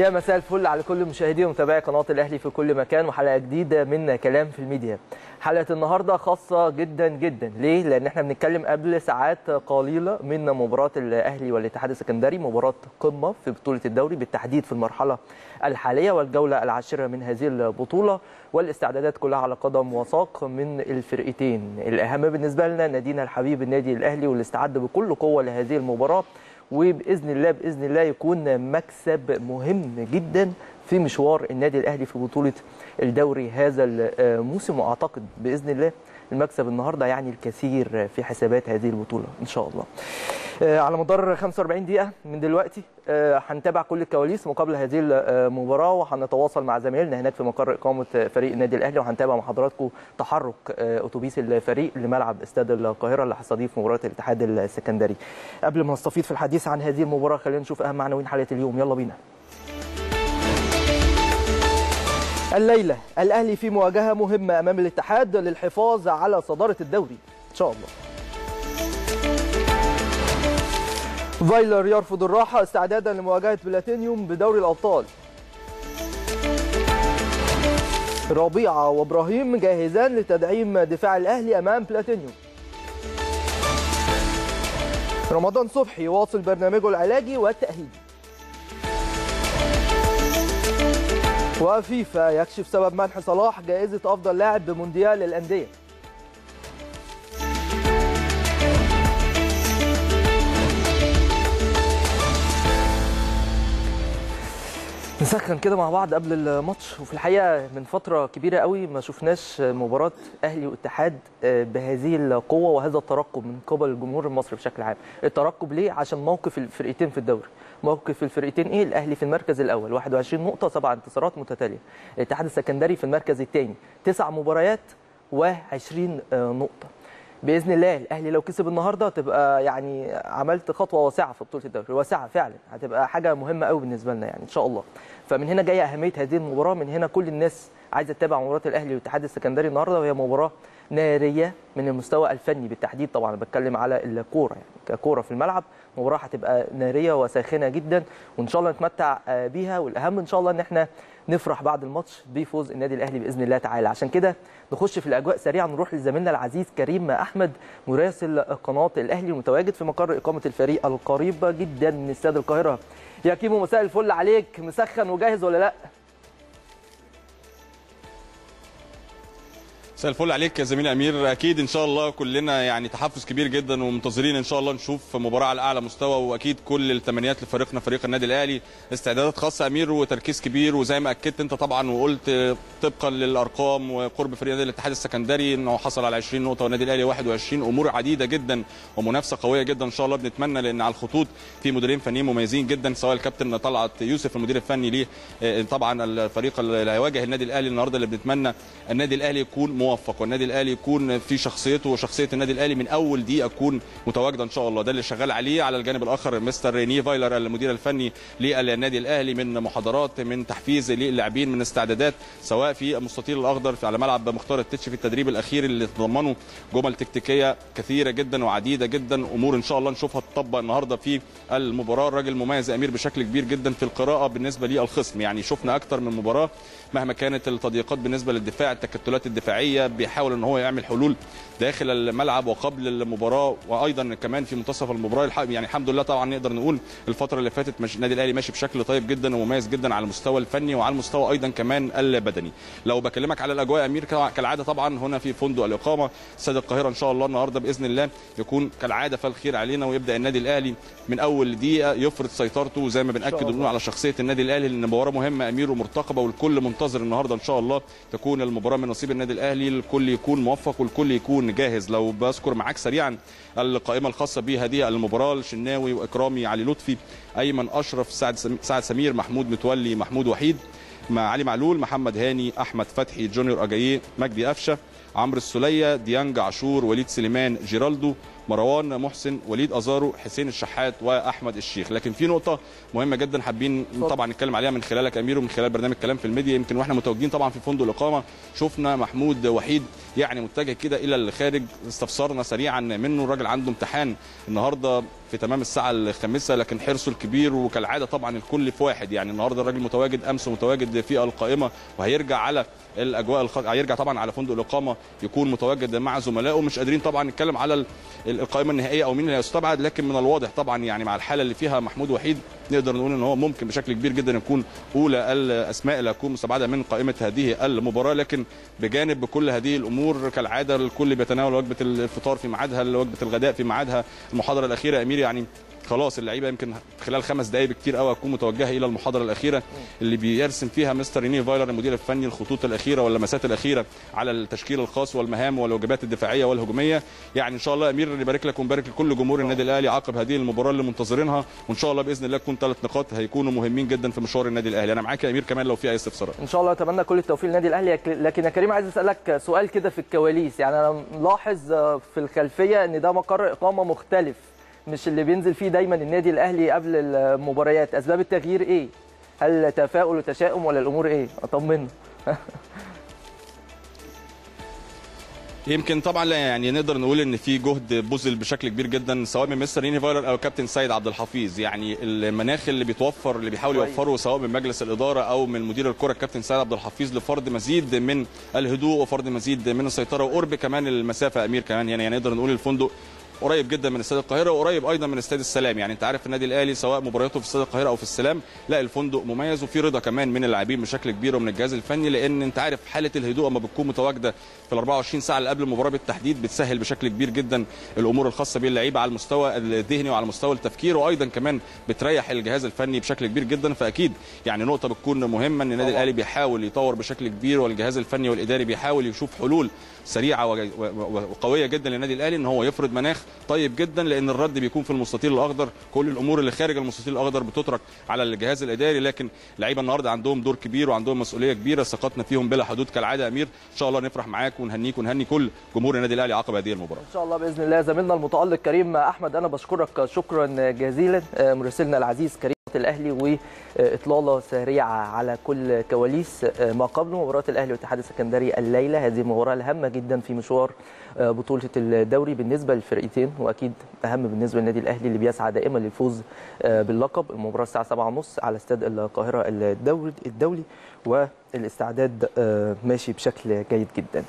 يا مساء الفل على كل مشاهدي ومتابعي قناة الأهلي في كل مكان، وحلقة جديدة من كلام في الميديا. حلقة النهاردة خاصة جدا جدا، ليه؟ لأن احنا بنتكلم قبل ساعات قليلة من مباراة الأهلي والاتحاد السكندري، مباراة قمة في بطولة الدوري بالتحديد في المرحلة الحالية والجولة العاشرة من هذه البطولة، والاستعدادات كلها على قدم وساق من الفرقتين. الأهم بالنسبة لنا نادينا الحبيب النادي الأهلي، والاستعداد بكل قوة لهذه المباراة، وباذن الله باذن الله يكون مكسب مهم جدا في مشوار النادي الاهلي في بطوله الدوري هذا الموسم. واعتقد باذن الله المكسب النهارده يعني الكثير في حسابات هذه البطوله ان شاء الله. على مدار 45 دقيقه من دلوقتي هنتابع كل الكواليس مقابل هذه المباراه، وهنتواصل مع زمايلنا هناك في مقر اقامه فريق النادي الاهلي، وهنتابع مع حضراتكم تحرك اتوبيس الفريق لملعب استاد القاهره اللي هيستضيف مباراه الاتحاد السكندري. قبل ما نستفيض في الحديث عن هذه المباراه خلينا نشوف اهم عناوين حلقه اليوم، يلا بينا. الليله الاهلي في مواجهه مهمه امام الاتحاد للحفاظ على صداره الدوري ان شاء الله. فايلر يرفض الراحه استعدادا لمواجهه بلاتينيوم بدوري الابطال. ربيعه وابراهيم جاهزان لتدعيم دفاع الاهلي امام بلاتينيوم. رمضان صبحي يواصل برنامجه العلاجي والتاهيلي. وفيفا يكشف سبب منح صلاح جائزة أفضل لاعب بمونديال الأندية. نسخن كده مع بعض قبل الماتش، وفي الحقيقة من فترة كبيرة قوي ما شفناش مباراة أهلي واتحاد بهذه القوة وهذا الترقب من قبل الجمهور المصري بشكل عام. الترقب ليه؟ عشان موقف الفرقتين في الدوري. موقف الفرقتين ايه؟ الاهلي في المركز الاول 21 نقطه 7 انتصارات متتاليه، الاتحاد السكندري في المركز الثاني 9 مباريات و20 نقطه. باذن الله الاهلي لو كسب النهارده تبقى يعني عملت خطوه واسعه في بطوله الدوري، واسعه فعلا، هتبقى حاجه مهمه قوي بالنسبه لنا يعني ان شاء الله. فمن هنا جايه اهميه هذه المباراه، من هنا كل الناس عايزه تتابع مباراه الاهلي والاتحاد السكندري النهارده، وهي مباراه ناريه من المستوى الفني بالتحديد، طبعا بتكلم على الكوره يعني ككوره في الملعب، مباراه هتبقى ناريه وساخنه جدا وان شاء الله نتمتع بيها، والاهم ان شاء الله ان احنا نفرح بعد الماتش بفوز النادي الاهلي باذن الله تعالى. عشان كده نخش في الاجواء سريعا، نروح لزميلنا العزيز كريم احمد مراسل قناه الاهلي المتواجد في مقر اقامه الفريق القريبه جدا من استاد القاهره. يا كيمو مساء الفل عليك، مسخن وجاهز ولا لا؟ مساء الفل عليك يا زميلي امير، اكيد ان شاء الله كلنا يعني تحفز كبير جدا ومنتظرين ان شاء الله نشوف مباراه على اعلى مستوى، واكيد كل التمنيات لفريقنا فريق النادي الاهلي، استعدادات خاصه امير وتركيز كبير، وزي ما اكدت انت طبعا وقلت طبقا للارقام وقرب فريق نادي الاتحاد السكندري انه حصل على 20 نقطه والنادي الاهلي 21، امور عديده جدا ومنافسه قويه جدا ان شاء الله بنتمنى، لان على الخطوط في مديرين فنيين مميزين جدا، سواء الكابتن طلعت يوسف المدير الفني ليه طبعا الفريق اللي هيواجه النادي الاهلي النهارده، اللي بنتمنى النادي الاهلي يكون موفق والنادي الاهلي يكون في شخصيته وشخصيه النادي الاهلي من اول دقيقه تكون متواجده ان شاء الله. ده اللي شغال عليه. على الجانب الاخر مستر رينيه فايلر المدير الفني للنادي الاهلي من محاضرات، من تحفيز للاعبين، من استعدادات، سواء في المستطيل الاخضر على ملعب مختار التتش في التدريب الاخير اللي تضمنه جمل تكتيكيه كثيره جدا وعديده جدا، امور ان شاء الله نشوفها تطبق النهارده في المباراه. الراجل مميز امير بشكل كبير جدا في القراءه بالنسبه للخصم، يعني شفنا اكتر من مباراه مهما كانت التضييقات بالنسبه للدفاع، التكتلات الدفاعيه، بيحاول ان هو يعمل حلول داخل الملعب وقبل المباراه، وايضا كمان في منتصف المباراه. يعني الحمد لله طبعا نقدر نقول الفتره اللي فاتت النادي الاهلي ماشي بشكل طيب جدا ومميز جدا على المستوى الفني وعلى المستوى ايضا كمان البدني. لو بكلمك على الاجواء امير كالعاده طبعا هنا في فندق الاقامه استاد القاهره ان شاء الله النهارده باذن الله يكون كالعاده فالخير علينا، ويبدا النادي الاهلي من اول دقيقه يفرض سيطرته زي ما بناكد ونقول على شخصيه النادي الاهلي، لان مباراه مهمه امير ومرتقبه، والكل منتظر النهارده ان شاء الله تكون المباراه من نصيب النادي الاهلي، الكل يكون موفق والكل يكون جاهز. لو بذكر معاك سريعا القائمه الخاصه بهذه المباراه: الشناوي واكرامي، علي لطفي، ايمن اشرف، سعد سمير، محمود متولي، محمود وحيد، علي معلول، محمد هاني، احمد فتحي، جونيور أجايي، مجدي قفشه، عمرو السولية، ديانج، عاشور، وليد سليمان، جيرالدو، مروان محسن، وليد أزارو، حسين الشحات، وأحمد الشيخ. لكن في نقطة مهمة جدا حابين طبعا نتكلم عليها من خلالك أمير ومن خلال برنامج كلام في الميديا. يمكن واحنا متواجدين طبعا في فندق الإقامة شفنا محمود وحيد يعني متجه كده إلى الخارج، استفسرنا سريعا منه. الراجل عنده امتحان النهارده في تمام الساعة الخامسة، لكن حرصه الكبير وكالعادة طبعا الكل في واحد. يعني النهارده الراجل متواجد، أمس متواجد في القائمة، وهيرجع على الاجواء هيرجع طبعا على فندق الاقامه يكون متواجد مع زملائه. مش قادرين طبعا نتكلم على القائمه النهائيه او مين اللي هيستبعد، لكن من الواضح طبعا يعني مع الحاله اللي فيها محمود وحيد نقدر نقول ان هو ممكن بشكل كبير جدا يكون اولى الاسماء اللي هتكون مستبعده من قائمه هذه المباراه. لكن بجانب كل هذه الامور كالعاده الكل بيتناول وجبه الفطار في ميعادها، وجبه الغداء في ميعادها. المحاضره الاخيره يا امير يعني خلاص اللعيبه يمكن خلال 5 دقائق بكتير قوي هتكون متوجهه الى المحاضره الاخيره اللي بيرسم فيها مستر رينيه فايلر المدير الفني الخطوط الاخيره واللمسات الاخيره على التشكيل الخاص والمهام والواجبات الدفاعيه والهجوميه. يعني ان شاء الله امير نبارك لك ونبارك لكل جمهور النادي الاهلي عقب هذه المباراه اللي منتظرينها، وان شاء الله باذن الله تكون 3 نقاط هيكونوا مهمين جدا في مشوار النادي الاهلي. انا معاك يا امير كمان لو في اي استفسارات. ان شاء الله اتمنى كل التوفيق للنادي الاهلي. لكن يا كريم عايز اسالك سؤال كده في الكواليس، يعني انا ملاحظ في الخلفيه ان ده مقر اقامه مختلف مش اللي بينزل فيه دايما النادي الاهلي قبل المباريات. اسباب التغيير ايه؟ هل تفاؤل وتشاؤم ولا الامور ايه؟ اطمنا. يمكن طبعا يعني نقدر نقول ان في جهد بذل بشكل كبير جدا سواء من مستر رينيه فايلر او كابتن سيد عبد الحفيظ. يعني المناخ اللي بيتوفر اللي بيحاول يوفره سواء من مجلس الاداره او من مدير الكره الكابتن سيد عبد الحفيظ لفرض مزيد من الهدوء وفرض مزيد من السيطره وقرب كمان المسافه امير كمان. يعني نقدر نقول الفندق قريب جدا من استاد القاهره وقريب ايضا من استاد السلام. يعني انت عارف النادي الاهلي سواء مبارياته في استاد القاهره او في السلام لا الفندق مميز وفي رضا كمان من اللاعبين بشكل كبير ومن الجهاز الفني، لان انت عارف حاله الهدوء اما بتكون متواجده في ال 24 ساعه اللي قبل المباراه بالتحديد بتسهل بشكل كبير جدا الامور الخاصه باللعيبه على المستوى الذهني وعلى مستوى التفكير، وايضا كمان بتريح الجهاز الفني بشكل كبير جدا. فاكيد يعني نقطه بتكون مهمه ان النادي الاهلي بيحاول يطور بشكل كبير والجهاز الفني والاداري بيحاول يشوف حلول سريعه وقويه جدا للنادي الاهلي ان هو يفرض مناخ طيب جدا، لان الرد بيكون في المستطيل الاخضر. كل الامور اللي خارج المستطيل الاخضر بتترك على الجهاز الاداري، لكن اللعيبه النهارده عندهم دور كبير وعندهم مسؤوليه كبيره ثقتنا فيهم بلا حدود كالعاده. امير ان شاء الله نفرح معاك ونهنيك ونهني كل جمهور النادي الاهلي عقب هذه المباراه ان شاء الله باذن الله. زميلنا المتالق كريم احمد انا بشكرك شكرا جزيلا، مراسلنا العزيز كريم الاهلي، واطلاله سريعه على كل كواليس ما قبل مباراه الاهلي والاتحاد السكندري الليله. هذه المباراه الهامه جدا في مشوار بطوله الدوري بالنسبه للفرقتين، واكيد اهم بالنسبه للنادي الاهلي اللي بيسعى دائما للفوز باللقب. المباراه الساعه 7:30 على استاد القاهره الدولي، والاستعداد ماشي بشكل جيد جدا.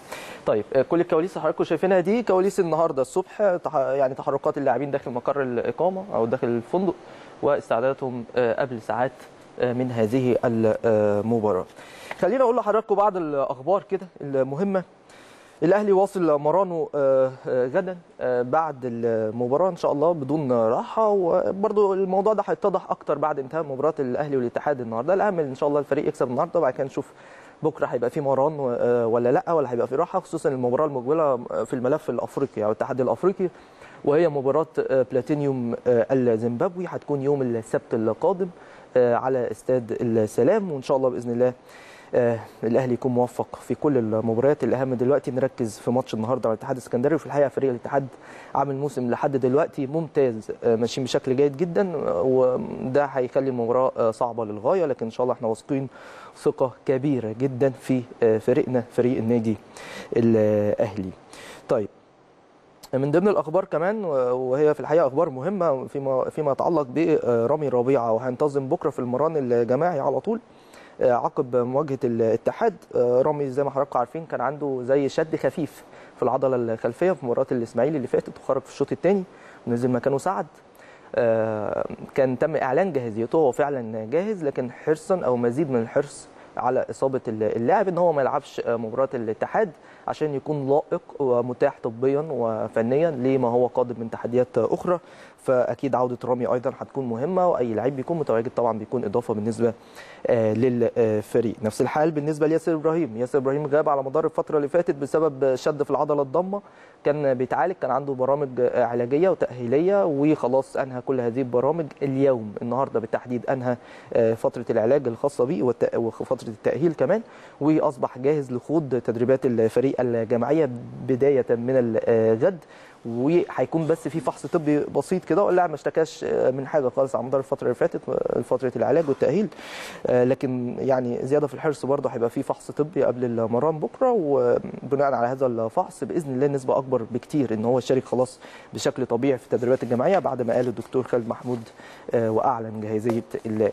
طيب كل الكواليس حضراتكم شايفينها دي كواليس النهارده الصبح، يعني تحركات اللاعبين داخل مقر الاقامه او داخل الفندق واستعداداتهم قبل ساعات من هذه المباراة. خلينا اقول لحضراتكم بعض الاخبار كده المهمة. الاهلي واصل مرانه غدا بعد المباراة ان شاء الله بدون راحة، وبرضه الموضوع ده هيتضح اكتر بعد انتهاء مباراة الاهلي والاتحاد النهارده. الاهم ان شاء الله الفريق يكسب النهارده وبعد كده نشوف بكره هيبقى في مران ولا لا ولا هيبقى في راحة، خصوصا المباراة المقبلة في الملف الافريقي او الاتحاد الافريقي، وهي مباراة بلاتينيوم الزيمبابوي هتكون يوم السبت القادم على استاد السلام. وان شاء الله باذن الله الاهلي يكون موفق في كل المباريات. الاهم دلوقتي نركز في ماتش النهارده على الاتحاد السكندري. وفي الحقيقه فريق الاتحاد عامل موسم لحد دلوقتي ممتاز، ماشيين بشكل جيد جدا، وده هيخلي المباراه صعبه للغايه، لكن ان شاء الله احنا واثقين ثقه كبيره جدا في فريقنا فريق النادي الاهلي. طيب من ضمن الاخبار كمان وهي في الحقيقه اخبار مهمه فيما يتعلق برامي ربيعه، وهينتظم بكره في المران الجماعي على طول عقب مواجهه الاتحاد. رامي زي ما حضراتكم عارفين كان عنده زي شد خفيف في العضله الخلفيه في مباراه الاسماعيلي اللي فاتت، وخرج في الشوط الثاني ونزل مكانه سعد. كان تم اعلان جاهزيته، هو فعلا جاهز، لكن حرصا او مزيد من الحرص على اصابه اللاعب ان هو ما يلعبش مباراه الاتحاد عشان يكون لائق ومتاح طبيا وفنيا لما هو قادم من تحديات اخرى. فاكيد عوده رامي ايضا هتكون مهمه، واي لعيب بيكون متواجد طبعا بيكون اضافه بالنسبه للفريق. نفس الحال بالنسبه لياسر ابراهيم. ياسر ابراهيم غاب على مدار الفتره اللي فاتت بسبب شد في العضله الضمه، كان بيتعالج، كان عنده برامج علاجيه وتاهيليه وخلاص انهى كل هذه البرامج اليوم النهارده بالتحديد، انهى فتره العلاج الخاصه بيه وفتره التاهيل كمان، واصبح جاهز لخوض تدريبات الفريق الجماعيه بدايه من الغد. وهيكون بس في فحص طبي بسيط كده، واللاعب ما اشتكاش من حاجه خالص على مدار الفتره اللي فاتت، فتره العلاج والتاهيل. لكن يعني زياده في الحرص برضه هيبقى في فحص طبي قبل المران بكره، وبناء على هذا الفحص باذن الله نسبه اكبر بكتير ان هو يشارك خلاص بشكل طبيعي في التدريبات الجماعيه، بعد ما قال الدكتور خالد محمود واعلن جاهزيه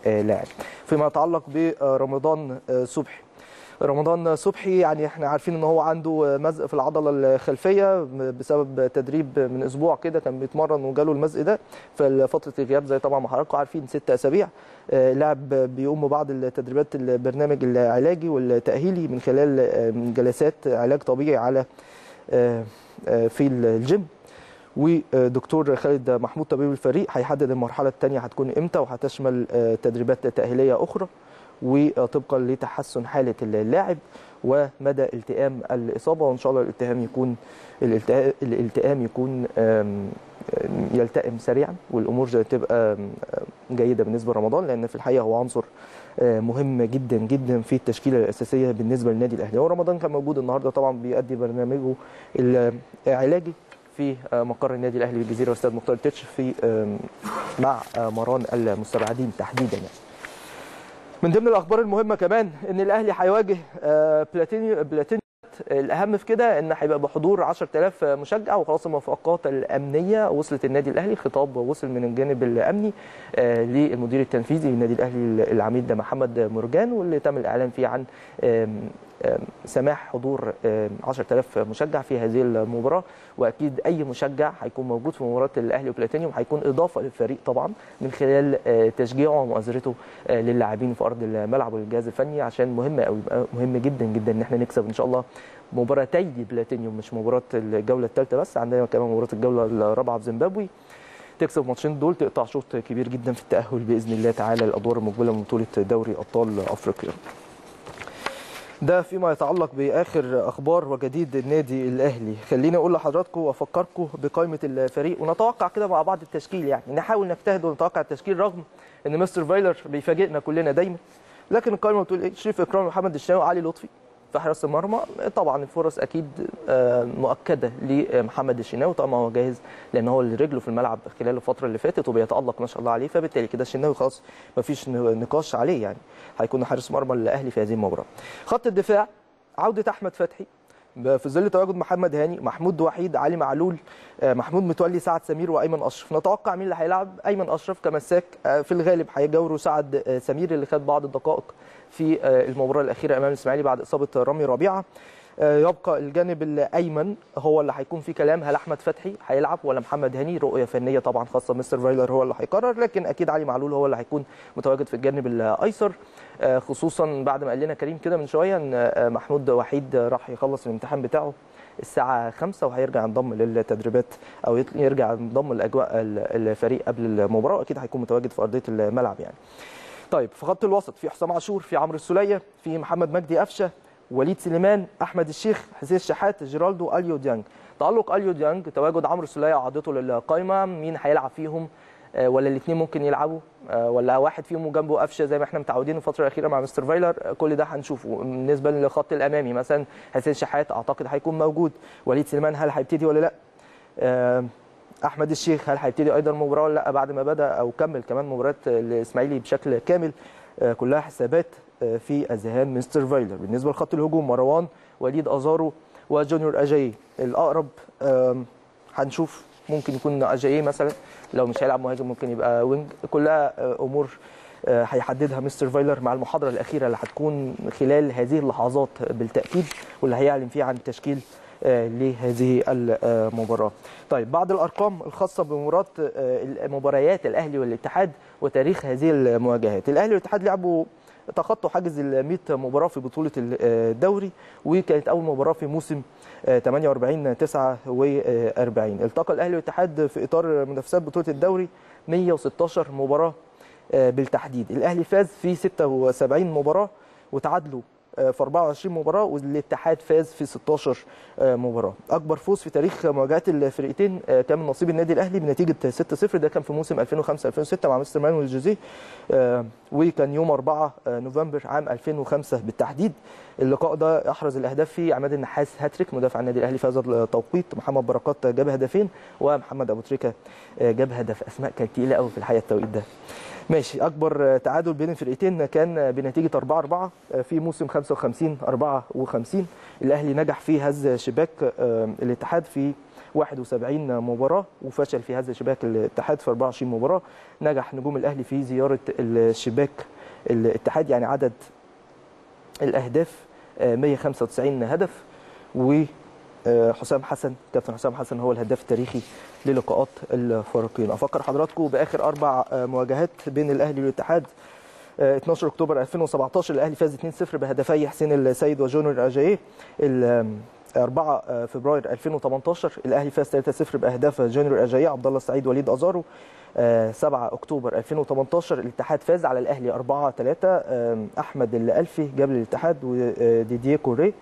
اللاعب. فيما يتعلق برمضان صبحي، رمضان صبحي يعني احنا عارفين ان هو عنده مزق في العضله الخلفيه بسبب تدريب من اسبوع كده، كان بيتمرن وجاله المزق ده في فتره الغياب زي طبعا ما حضراتكم عارفين 6 اسابيع. اللاعب بيقوم ببعض التدريبات البرنامج العلاجي والتاهيلي من خلال جلسات علاج طبيعي على في الجيم، ودكتور خالد محمود طبيب الفريق هيحدد المرحله الثانيه هتكون امتى، وهتشمل تدريبات تاهيليه اخرى، وطبقا لتحسن حاله اللاعب ومدى التئام الاصابه، وان شاء الله الالتئام يكون يلتئم سريعا والامور تبقى جيده بالنسبه لرمضان، لان في الحقيقه هو عنصر مهم جدا جدا في التشكيله الاساسيه بالنسبه للنادي الاهلي. ورمضان كان موجود النهارده طبعا بيؤدي برنامجه العلاجي في مقر النادي الاهلي بالجزيره واستاد مختار التتش في مع مران المستبعدين تحديدا. من ضمن الاخبار المهمه كمان ان الاهلي هيواجه بلاتينيوم، الاهم في كده ان هيبقى بحضور 10000 مشجع، وخلاص الموافقات الامنيه وصلت النادي الاهلي، خطاب وصل من الجانب الامني للمدير التنفيذي للنادي الاهلي العميد محمد مرجان، واللي تم الاعلان فيه عن سماح حضور 10000 مشجع في هذه المباراه، واكيد اي مشجع هيكون موجود في مباراه الاهلي وبلاتينيوم هيكون اضافه للفريق طبعا من خلال تشجيعه ومؤازرته للاعبين في ارض الملعب والجهاز الفني، عشان مهم قوي، مهم جدا جدا ان احنا نكسب ان شاء الله مباراتي بلاتينيوم، مش مباراه الجوله الثالثه بس، عندنا كمان مباراه الجوله الرابعه في زيمبابوي، تكسب ماتشين دول تقطع شوط كبير جدا في التاهل باذن الله تعالى الادوار المقبله من بطوله دوري ابطال افريقيا. ده فيما يتعلق باخر اخبار وجديد النادي الاهلي. خليني اقول لحضراتكم وافكركم بقائمه الفريق، ونتوقع كده مع بعض التشكيل، يعني نحاول نجتهد ونتوقع التشكيل رغم ان مستر فايلر بيفاجئنا كلنا دايما، لكن القائمه بتقول ايه؟ شريف اكرام، محمد الشناوي، علي لطفي في حراسه المرمى، طبعا الفرص اكيد مؤكده لمحمد الشناوي طبعا هو جاهز، لان هو اللي رجله في الملعب خلال الفتره اللي فاتت وبيتالق ما شاء الله عليه، فبالتالي كده الشناوي خلاص ما فيش نقاش عليه، يعني هيكون حارس مرمى الاهلي في هذه المباراه. خط الدفاع عوده احمد فتحي في ظل تواجد محمد هاني، محمود وحيد، علي معلول، محمود متولي، سعد سمير، وايمن اشرف. نتوقع مين اللي هيلعب؟ ايمن اشرف كمساك في الغالب هيجاوره سعد سمير اللي خد بعض الدقائق في المباراه الاخيره امام الاسماعيلي بعد اصابه رامي الربيعه. يبقى الجانب الايمن هو اللي هيكون فيه كلام، هل احمد فتحي هيلعب ولا محمد هاني؟ رؤيه فنيه طبعا خاصه مستر فايلر هو اللي هيقرر، لكن اكيد علي معلول هو اللي هيكون متواجد في الجانب الايسر، خصوصا بعد ما قال لنا كريم كده من شويه ان محمود وحيد راح يخلص الامتحان بتاعه الساعه 5 وهيرجع ينضم للتدريبات او يرجع ينضم لاجواء الفريق قبل المباراه، واكيد هيكون متواجد في ارضيه الملعب يعني. طيب في خط الوسط في حسام عاشور، في عمرو السولية، في محمد مجدي قفشه، وليد سليمان، احمد الشيخ، حسين الشحات، جيرالدو، أليو ديانج. تألق أليو ديانج، تواجد عمرو السولية وعودته للقايمه، مين هيلعب فيهم؟ ولا الاثنين ممكن يلعبوا، ولا واحد فيهم جنبه قفشه زي ما احنا متعودين الفتره الاخيره مع مستر فايلر، كل ده هنشوفه. بالنسبه للخط الامامي مثلا حسين الشحات اعتقد هيكون موجود، وليد سليمان هل هيبتدي ولا لا؟ احمد الشيخ هل هيبتدي ايضا المباراه ولا لا بعد ما بدا او كمل كمان مباراه الاسماعيلي بشكل كامل؟ كلها حسابات في اذهان مستر فايلر. بالنسبه لخط الهجوم مروان، وليد ازارو، وجونيور أجايي. الاقرب هنشوف، ممكن يكون أجايي مثلا، لو مش هيلعب مهاجم ممكن يبقى وينج، كلها امور هيحددها مستر فايلر مع المحاضره الاخيره اللي هتكون خلال هذه اللحظات بالتاكيد، واللي هيعلن فيها عن تشكيل لهذه المباراه. طيب بعض الارقام الخاصه بمباراه مباريات الاهلي والاتحاد وتاريخ هذه المواجهات. الاهلي والاتحاد لعبوا تخطوا حاجز ال 100 مباراه في بطوله الدوري، وكانت اول مباراه في موسم 48 49. التقى الاهلي والاتحاد في اطار منافسات بطوله الدوري 116 مباراه بالتحديد، الاهلي فاز في 76 مباراه وتعادلوا في 24 مباراه، والاتحاد فاز في 16 مباراه. اكبر فوز في تاريخ مواجهات الفرقتين كان من نصيب النادي الاهلي بنتيجه 6-0، ده كان في موسم 2005-2006 مع مستر مانويل جوزيه، وكان يوم 4 نوفمبر عام 2005 بالتحديد. اللقاء ده احرز الاهداف فيه عماد النحاس هاتريك مدافع النادي الاهلي في هذا التوقيت، محمد بركات جاب هدفين، ومحمد ابو تريكه جاب هدف. اسماء كانت تقيله قوي في الحقيقه التوقيت ده. ماشي، اكبر تعادل بين الفرقتين كان بنتيجه 4-4 في موسم 55-54. الاهلي نجح في هز شباك الاتحاد في 71 مباراه، وفشل في هز شباك الاتحاد في 24 مباراه. نجح نجوم الاهلي في زياره الشباك الاتحاد، يعني عدد الاهداف 195 هدف، وحسام حسن كابتن حسام حسن هو الهداف التاريخي للقاءات الفريقين. افكر حضراتكم باخر 4 مواجهات بين الاهلي والاتحاد. 12 اكتوبر 2017 الاهلي فاز 2-0 بهدفي حسين السيد وجونيور أجايي. 4 فبراير 2018 الاهلي فاز 3-0 باهداف جونيور أجايي، عبد الله السعيد، وليد أزارو. 7 اكتوبر 2018 الاتحاد فاز على الاهلي 4-3، احمد الالفي جاب للاتحاد وديديه كوري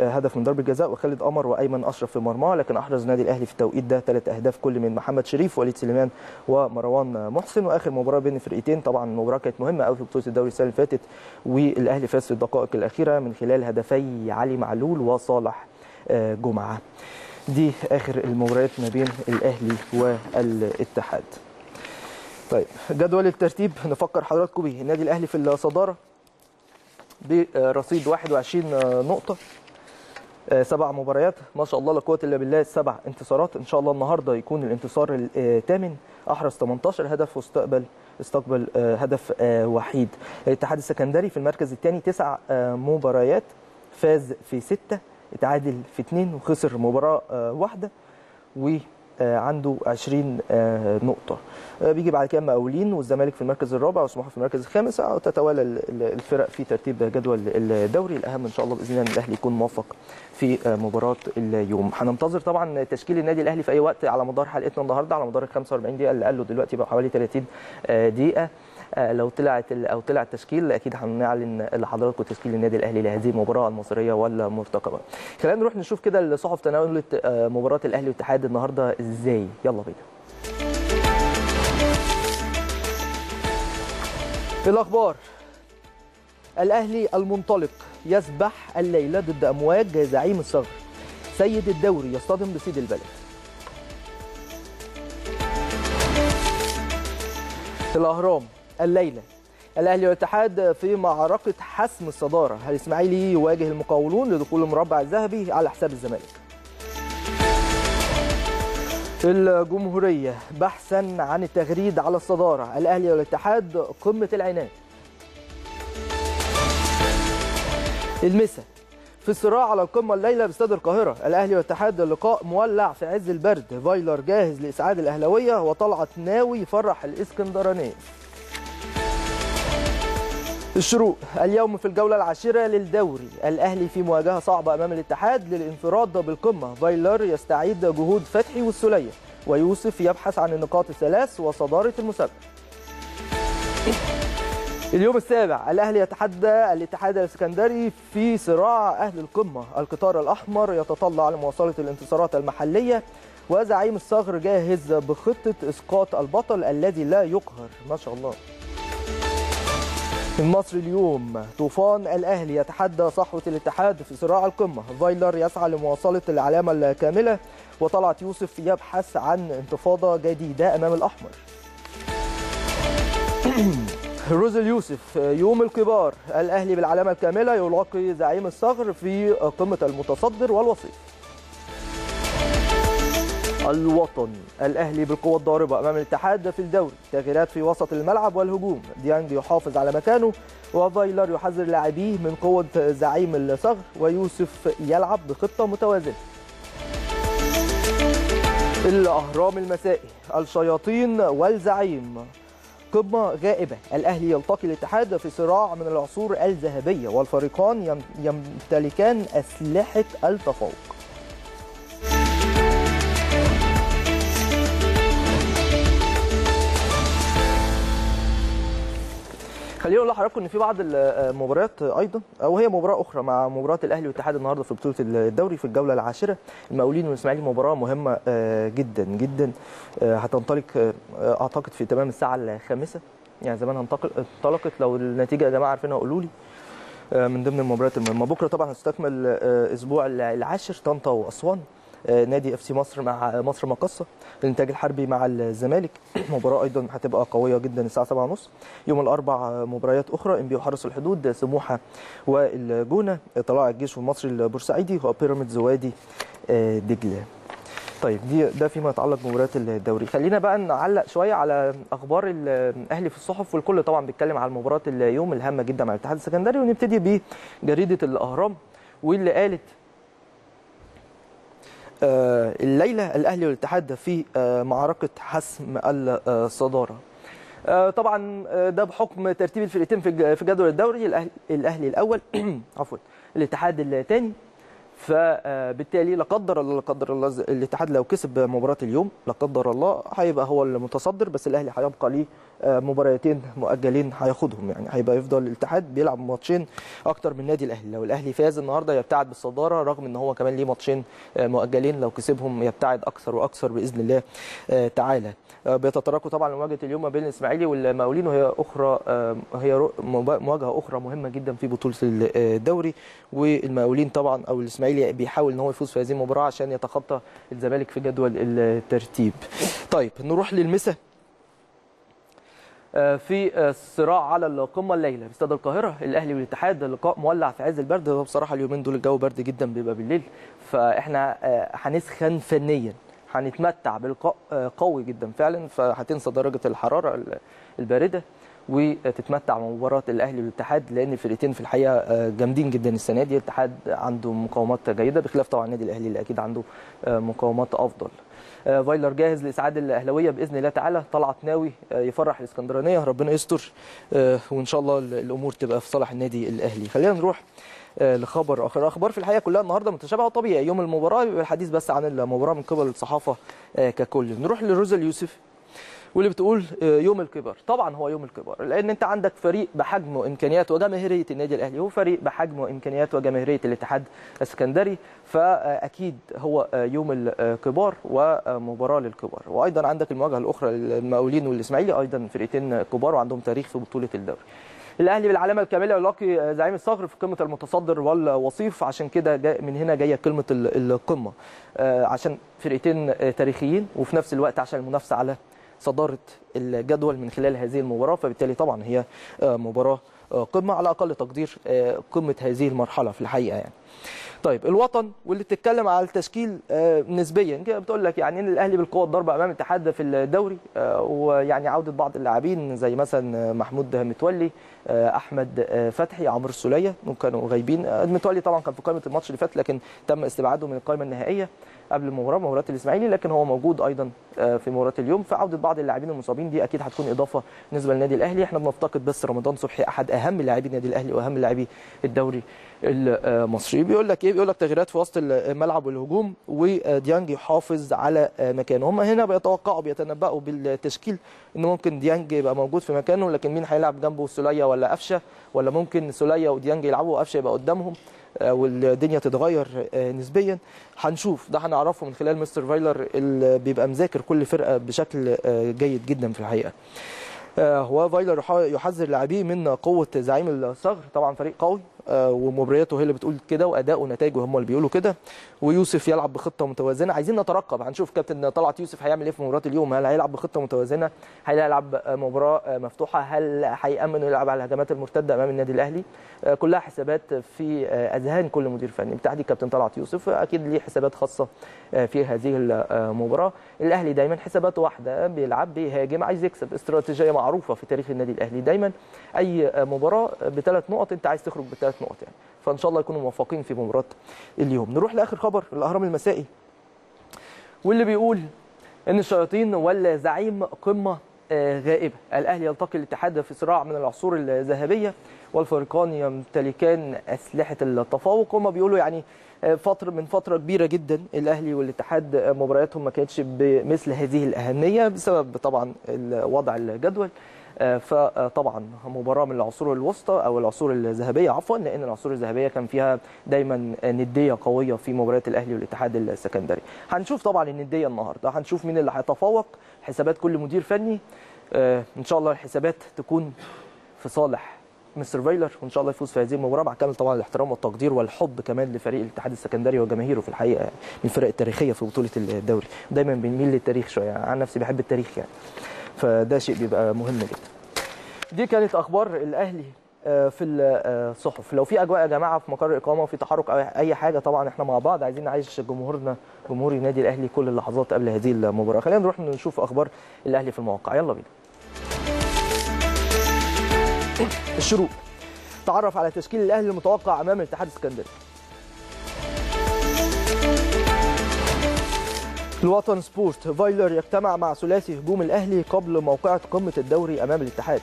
هدف من ضربه جزاء، وخالد قمر وايمن اشرف في مرماه. لكن احرز النادي الاهلي في التوقيت ده 3 اهداف كل من محمد شريف، وليد سليمان، ومروان محسن. واخر مباراه بين الفرقتين، طبعا المباراه كانت مهمه قوي في بطوله الدوري السنه اللي فاتت، والاهلي فاز في الدقائق الاخيره من خلال هدفي علي معلول وصالح جمعه. دي اخر المباريات ما بين الاهلي والاتحاد. طيب جدول الترتيب نفكر حضراتكم بيه. النادي الاهلي في الصداره برصيد 21 نقطه، 7 مباريات، ما شاء الله لا قوه الا بالله، 7 انتصارات. ان شاء الله النهارده يكون الانتصار الثامن، احرز 18 هدف واستقبل هدف وحيد. الاتحاد السكندري في المركز الثاني 9 مباريات، فاز في 6، اتعادل في 2، وخسر مباراه واحده، و عنده 20 نقطة. بيجي بعد كده مقاولين والزمالك في المركز الرابع، وسموحة في المركز الخامس. تتوالى الفرق في ترتيب جدول الدوري. الأهم إن شاء الله بإذن الله الأهلي يكون موفق في مباراة اليوم. هننتظر طبعا تشكيل النادي الأهلي في أي وقت على مدار حلقتنا النهاردة، على مدار ال 45 دقيقة اللي قال له دلوقتي بقى حوالي 30 دقيقة. لو طلع التشكيل اكيد هنعلن لحضراتكم تشكيل النادي الاهلي لهذه المباراه المصريه والمرتقبه. خلينا نروح نشوف كده الصحف تناولت مباراه الاهلي والاتحاد النهارده ازاي، يلا بينا. في الاخبار، الاهلي المنطلق يسبح الليله ضد امواج زعيم الصغر، سيد الدوري يصطدم بسيد البلد. في الاهرام الليلة، الأهلي والاتحاد في معركة حسم الصدارة، الإسماعيلي يواجه المقاولون لدخول المربع الذهبي على حساب الزمالك. في الجمهورية، بحثا عن التغريد على الصدارة، الأهلي والاتحاد قمة العناد. المساء، في الصراع على القمة الليلة باستاد القاهرة، الأهلي والاتحاد لقاء مولع في عز البرد، فايلر جاهز لإسعاد الأهلاوية، وطلعت ناوي يفرح الإسكندرانية. الشروق، اليوم في الجولة العاشرة للدوري، الأهلي في مواجهة صعبة أمام الاتحاد للانفراد بالقمة، فايلر يستعيد جهود فتحي والسولية، ويوسف يبحث عن النقاط الثلاث وصدارة المسابقة. اليوم السابع، الأهلي يتحدى الاتحاد السكندري في صراع أهل القمة، القطار الأحمر يتطلع لمواصلة الانتصارات المحلية، وزعيم الصغر جاهز بخطة إسقاط البطل الذي لا يقهر، ما شاء الله. في مصر اليوم، طوفان الأهلي يتحدى صحوة الاتحاد في صراع القمة، فايلر يسعى لمواصلة العلامة الكاملة، وطلعت يوسف يبحث عن انتفاضة جديدة أمام الأحمر. روز اليوسف، يوم الكبار، الأهلي بالعلامة الكاملة يلاقي زعيم الصغر في قمة المتصدر والوصيف. الوطن، الأهلي بالقوة الضاربة أمام الاتحاد في الدوري، تغييرات في وسط الملعب والهجوم، ديانج يحافظ على مكانه، وفايلر يحذر لاعبيه من قوة زعيم الصغر، ويوسف يلعب بخطة متوازنة. الأهرام المسائي، الشياطين والزعيم، قمة غائبة، الأهلي يلتقي الاتحاد في صراع من العصور الذهبية، والفريقان يمتلكان أسلحة التفوق. خلينا نقول لحضراتكم ان في بعض المباريات ايضا او هي مباراه اخرى مع مباراه الاهلي والاتحاد النهارده في بطوله الدوري في الجوله العاشره. المقاولين والاسماعيلي مباراه مهمه جدا جدا، هتنطلق اعتقد في تمام الساعه الخامسه، يعني زمان انطلقت. لو النتيجه يا جماعه عارفينها قولوا لي. من ضمن المباريات المهمه بكره طبعا هتستكمل اسبوع العاشر طنطا واسوان، نادي اف سي مصر مع مصر مقصه، الانتاج الحربي مع الزمالك، مباراه ايضا هتبقى قويه جدا الساعه 7:30. يوم الاربع مباريات اخرى، انبي وحرس الحدود، سموحه والجونه، طلائع الجيش والمصري البورسعيدي، وبيراميدز وادي دجله. طيب ده فيما يتعلق بمباريات الدوري. خلينا بقى نعلق شويه على اخبار الاهلي في الصحف، والكل طبعا بيتكلم على مباراه اليوم الهامه جدا مع الاتحاد السكندري. ونبتدي بجريده الاهرام واللي قالت الليله الاهلي والاتحاد في معركه حسم الصداره. طبعا ده بحكم ترتيب الفرقتين في جدول الدوري، الاهلي الاول عفوا الاتحاد الثاني. فبالتالي لا قدر الله لا قدر الله الاتحاد لو كسب مباراه اليوم لا قدر الله هيبقى هو المتصدر، بس الاهلي هيبقى ليه مباراتين مؤجلين هياخدهم، يعني هيبقى يفضل الاتحاد بيلعب ماتشين اكتر من النادي الاهلي. لو الاهلي فاز النهارده يبتعد بالصداره، رغم ان هو كمان ليه ماتشين مؤجلين، لو كسبهم يبتعد اكثر واكثر باذن الله تعالى. بيتطرقوا طبعا لمواجهه اليوم بين الاسماعيلي والمقاولين، وهي مواجهه اخرى مهمه جدا في بطوله الدوري. والمقاولين طبعا او الاسماعيلي بيحاول ان هو يفوز في هذه المباراه عشان يتخطى الزمالك في جدول الترتيب. طيب نروح للمسا في الصراع على القمه الليله باستاد القاهره، الاهلي والاتحاد، لقاء مولع في عز البرد. بصراحه اليومين دول الجو برد جدا بيبقى بالليل، فاحنا هنسخن فنيا، هنتمتع بلقاء قوي جدا فعلا، فهتنسى درجه الحراره البارده وتتمتع بمباراه الاهلي والاتحاد، لان الفرقتين في الحقيقه جامدين جدا السنه دي. الاتحاد عنده مقاومات جيده، بخلاف طبعا النادي الاهلي اللي اكيد عنده مقاومات افضل. فايلر جاهز لاسعاد الاهلاويه باذن الله تعالى، طلعت ناوي يفرح الاسكندرانيه، ربنا يستر وان شاء الله الامور تبقى في صالح النادي الاهلي. خلينا نروح لخبر اخر. الاخبار في الحقيقه كلها النهارده متشابهه وطبيعي، يوم المباراه بيبقى الحديث بس عن المباراه من قبل الصحافه ككل. نروح لروزا يوسف واللي بتقول يوم الكبار. طبعا هو يوم الكبار، لان انت عندك فريق بحجم وامكانيات وجماهيريه النادي الاهلي، وفريق بحجم وامكانيات وجماهيريه الاتحاد السكندري، فاكيد هو يوم الكبار ومباراه للكبار. وايضا عندك المواجهه الاخرى للمقاولين والاسماعيلي، ايضا فرقتين كبار وعندهم تاريخ في بطوله الدوري. الاهلي بالعلامه الكامله يلاقي زعيم الصقر في قمه المتصدر والوصيف، عشان كده من هنا جايه كلمه القمه، عشان فرقتين تاريخيين، وفي نفس الوقت عشان المنافسه على صدارة الجدول من خلال هذه المباراة. فبالتالي طبعا هي مباراة قمة على أقل تقدير، قمة هذه المرحلة في الحقيقة يعني. طيب الوطن واللي بتتكلم على التشكيل نسبيا كده، بتقول لك يعني ان الاهلي بالقوه الضربه امام الاتحاد في الدوري، ويعني عوده بعض اللاعبين زي مثلا محمود متولي، احمد فتحي، عمرو السولية كانوا غايبين. متولي طبعا كان في قائمه الماتش اللي فات لكن تم استبعاده من القائمه النهائيه قبل المباراه مباراه الاسماعيلي، لكن هو موجود ايضا في مباراه اليوم. فعوده بعض اللاعبين المصابين دي اكيد هتكون اضافه بالنسبه للنادي الاهلي. احنا بنفتقد بس رمضان صبحي، احد اهم لاعبي النادي الاهلي واهم لاعبي الدوري المصري. بيقول لك ايه؟ بيقول لك تغييرات في وسط الملعب والهجوم، وديانج يحافظ على مكانه. هم هنا بيتوقعوا بيتنبأوا بالتشكيل ان ممكن ديانج يبقى موجود في مكانه، لكن مين هيلعب جنبه؟ سولية ولا قفشه؟ ولا ممكن سولية وديانج يلعبوا وقفشه يبقى قدامهم والدنيا تتغير نسبيا. هنشوف ده، هنعرفه من خلال مستر فايلر اللي بيبقى مذاكر كل فرقه بشكل جيد جدا في الحقيقه. هو فايلر يحذر لاعبيه من قوه زعيم الصقر، طبعا فريق قوي ومبارياته هي اللي بتقول كده، واداؤه ونتائجه هم اللي بيقولوا كده. ويوسف يلعب بخطه متوازنه، عايزين نترقب، هنشوف كابتن طلعت يوسف هيعمل ايه في مباراه اليوم. هل هيلعب بخطه متوازنه؟ هل هيلعب مباراه مفتوحه؟ هل هيامن ويلعب على الهجمات المرتده امام النادي الاهلي؟ كلها حسابات في اذهان كل مدير فني، بالتحديد كابتن طلعت يوسف اكيد ليه حسابات خاصه في هذه المباراه. الاهلي دايما حسابات واحده، بيلعب بيهاجم عايز يكسب، استراتيجيه معروفه في تاريخ النادي الاهلي، دايما اي مباراه بثلاث نقط، انت عايز تخرج بثلاث نقط يعني. فان شاء الله يكونوا موفقين في مباراه اليوم. نروح لاخر خبر الاهرام المسائي واللي بيقول ان الشياطين ولا زعيم قمه غائبه، الاهلي يلتقي الاتحاد في صراع من العصور الذهبيه، والفريقان يمتلكان اسلحه التفوق. هما بيقولوا يعني من فتره كبيره جدا الاهلي والاتحاد مبارياتهم ما كانتش بمثل هذه الاهميه بسبب طبعا وضع الجدول. فطبعا مباراه من العصور الوسطى او العصور الذهبيه عفوا، لان العصور الذهبيه كان فيها دايما نديه قويه في مباريات الاهلي والاتحاد السكندري. هنشوف طبعا النديه النهارده، هنشوف مين اللي هيتفوق، حسابات كل مدير فني ان شاء الله الحسابات تكون في صالح مستر فايلر، وان شاء الله يفوز في هذه المباراه مع كامل طبعا الاحترام والتقدير والحب كمان لفريق الاتحاد السكندري وجماهيره. في الحقيقه من الفرق التاريخيه في بطوله الدوري، دايما بنميل للتاريخ شويه، يعني عن نفسي بحب التاريخ يعني، فده شيء بيبقى مهم جدا. دي كانت اخبار الاهلي في الصحف. لو في اجواء يا جماعه في مقر الاقامه وفي تحرك او اي حاجه، طبعا احنا مع بعض عايزين نعيش جمهورنا، جمهور النادي الاهلي، كل اللحظات قبل هذه المباراه. خلينا نروح نشوف اخبار الاهلي في المواقع، يلا بينا. الشروق تعرف على تشكيل الاهلي المتوقع امام الاتحاد السكندري. الوطن سبورت، فايلر يجتمع مع ثلاثي هجوم الاهلي قبل موقعة قمة الدوري امام الاتحاد.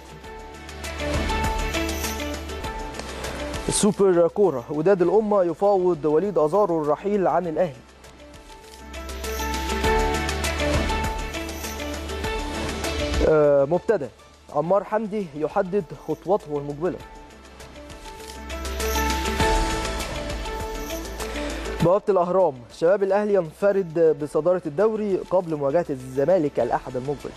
السوبر كورة، وداد الامة يفاوض وليد أزارو الرحيل عن الاهلي. مبتدأ، عمار حمدي يحدد خطوته المقبلة. بوابة الأهرام، شباب الأهلي ينفرد بصدارة الدوري قبل مواجهة الزمالك الأحد المقبل.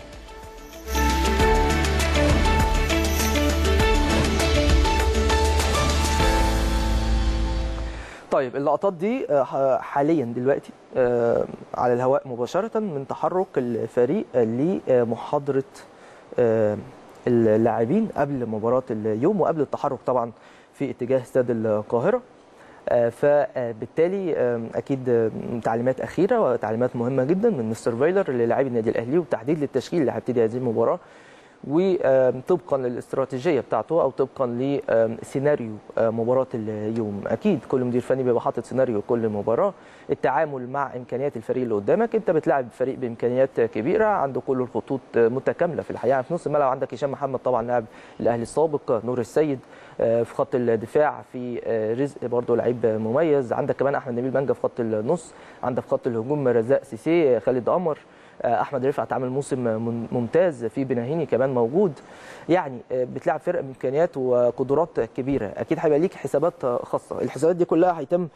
طيب اللقطات دي حاليا دلوقتي على الهواء مباشرة من تحرك الفريق لمحاضرة اللاعبين قبل مباراة اليوم وقبل التحرك طبعا في اتجاه استاد القاهرة. فبالتالي اكيد تعليمات اخيره وتعليمات مهمه جدا من مستر فايلر للاعبي النادي الاهلي، وتحديد للتشكيل اللي هيبتدي هذه المباراه، وطبقا للاستراتيجيه بتاعته او طبقا لسيناريو مباراه اليوم. اكيد كل مدير فني بيبقى حاطط سيناريو كل مباراه، التعامل مع امكانيات الفريق اللي قدامك. انت بتلعب فريق بامكانيات كبيره، عنده كل الخطوط متكامله في الحقيقه. في نص الملعب عندك هشام محمد طبعا لاعب الاهلي السابق، نور السيد في خط الدفاع، في رزق برضه لعيب مميز، عندك كمان احمد نبيل بنجا في خط النص، عندك في خط الهجوم رزاق سيسي، خالد قمر، احمد رفعت عامل موسم ممتاز، في بناهيني كمان موجود. يعني بتلعب فرقه بامكانيات وقدرات كبيره، اكيد هيبقى ليك حسابات خاصه. الحسابات دي كلها هيتم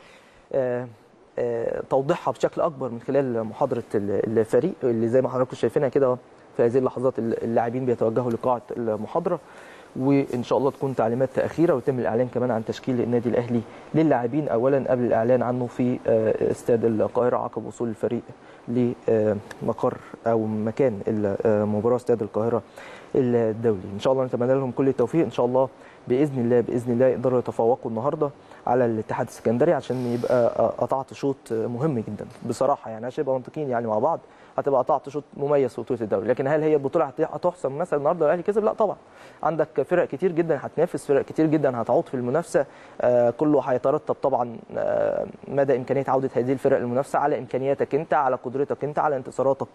توضيحها بشكل اكبر من خلال محاضره الفريق اللي زي ما حضراتكم شايفينها كده في هذه اللحظات. اللاعبين بيتوجهوا لقاعه المحاضره، وان شاء الله تكون تعليمات اخيره، ويتم الاعلان كمان عن تشكيل النادي الاهلي للاعبين اولا قبل الاعلان عنه في استاد القاهره عقب وصول الفريق لمقر او مكان المباراه استاد القاهره الدولي. ان شاء الله نتمنى لهم كل التوفيق، ان شاء الله باذن الله باذن الله يقدروا يتفوقوا النهارده على الاتحاد السكندري، عشان يبقى قطعت شوط مهم جدا بصراحه، يعني عشان نبقى منطقيين يعني مع بعض، هتبقى قطعت شوط مميز في بطوله الدوري. لكن هل هي البطوله هتحسم مثلا النهارده الاهلي كسب؟ لا طبعا، عندك فرق كتير جدا هتنافس، فرق كتير جدا هتعود في المنافسه، كله هيترتب طبعا مدى امكانيه عوده هذه الفرق المنافسه على امكانياتك انت، على قدرتك انت، على انتصاراتك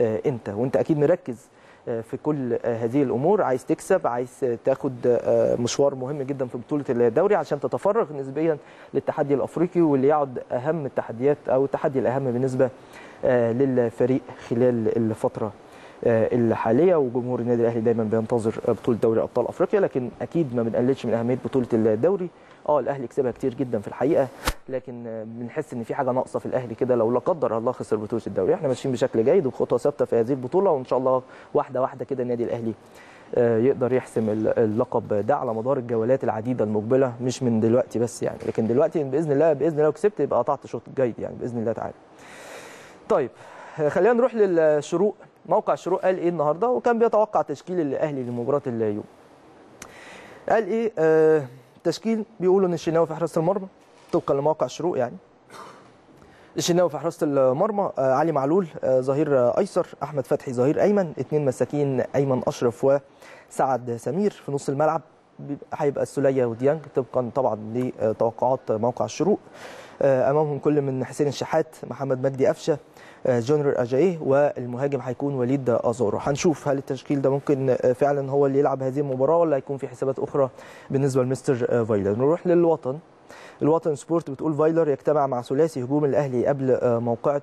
انت. وانت اكيد مركز في كل هذه الامور، عايز تكسب، عايز تاخد مشوار مهم جدا في بطوله الدوري عشان تتفرغ نسبيا للتحدي الافريقي، واللي يعد اهم التحديات او التحدي الاهم بالنسبه للفريق خلال الفتره الحاليه. وجمهور النادي الاهلي دايما بينتظر بطوله دوري ابطال افريقيا، لكن اكيد ما بنقللش من اهميه بطوله الدوري. الاهلي كسبها كتير جدا في الحقيقه، لكن بنحس ان في حاجه ناقصه في الاهلي كده لو لا قدر الله خسر بطوله الدوري. احنا ماشيين بشكل جيد وبخطوه ثابته في هذه البطوله، وان شاء الله واحده واحده كده النادي الاهلي يقدر يحسم اللقب ده على مدار الجولات العديده المقبله، مش من دلوقتي بس يعني، لكن دلوقتي باذن الله باذن الله لو كسبت يبقى قطعت شوط جيد يعني باذن الله تعالى. طيب خلينا نروح للشروق. موقع الشروق قال ايه النهارده، وكان بيتوقع تشكيل الاهلي لمباراه اليوم. قال ايه تشكيل؟ بيقولوا ان الشناوي في حراسه المرمى طبقا لموقع الشروق، يعني الشناوي في حراسه المرمى، علي معلول ظهير ايسر، احمد فتحي ظهير ايمن، اثنين مساكين ايمن اشرف وسعد سمير. في نص الملعب هيبقى السولية وديانج طبقا طبعا لتوقعات موقع الشروق. امامهم كل من حسين الشحات، محمد مجدي قفشه، جونيور أجايي، والمهاجم هيكون وليد أزارو. هنشوف هل التشكيل ده ممكن فعلا هو اللي يلعب هذه المباراه، ولا هيكون في حسابات اخرى بالنسبه لمستر فايلر. نروح للوطن. الوطن سبورت بتقول فايلر يجتمع مع ثلاثي هجوم الاهلي قبل موقعه